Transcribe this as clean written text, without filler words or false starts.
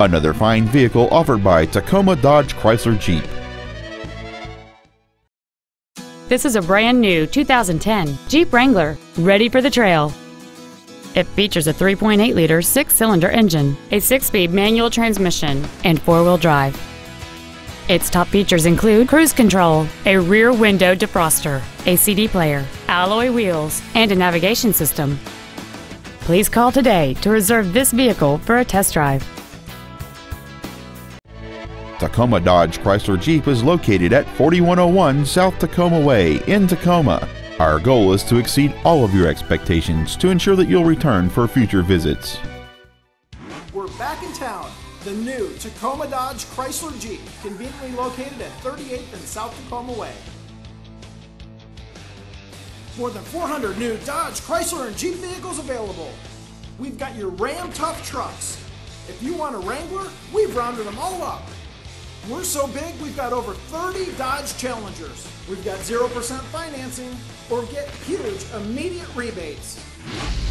Another fine vehicle offered by Tacoma Dodge Chrysler Jeep. This is a brand new 2010 Jeep Wrangler, ready for the trail. It features a 3.8-liter six-cylinder engine, a six-speed manual transmission, and four-wheel drive. Its top features include cruise control, a rear window defroster, a CD player, alloy wheels, and a navigation system. Please call today to reserve this vehicle for a test drive. Tacoma Dodge Chrysler Jeep is located at 4101 South Tacoma Way in Tacoma. Our goal is to exceed all of your expectations to ensure that you'll return for future visits. We're back in town. The new Tacoma Dodge Chrysler Jeep, conveniently located at 38th and South Tacoma Way. More than 400 new Dodge, Chrysler, and Jeep vehicles available. We've got your Ram Tough trucks. If you want a Wrangler, we've rounded them all up. We're so big, we've got over 30 Dodge Challengers. We've got 0% financing or get huge immediate rebates.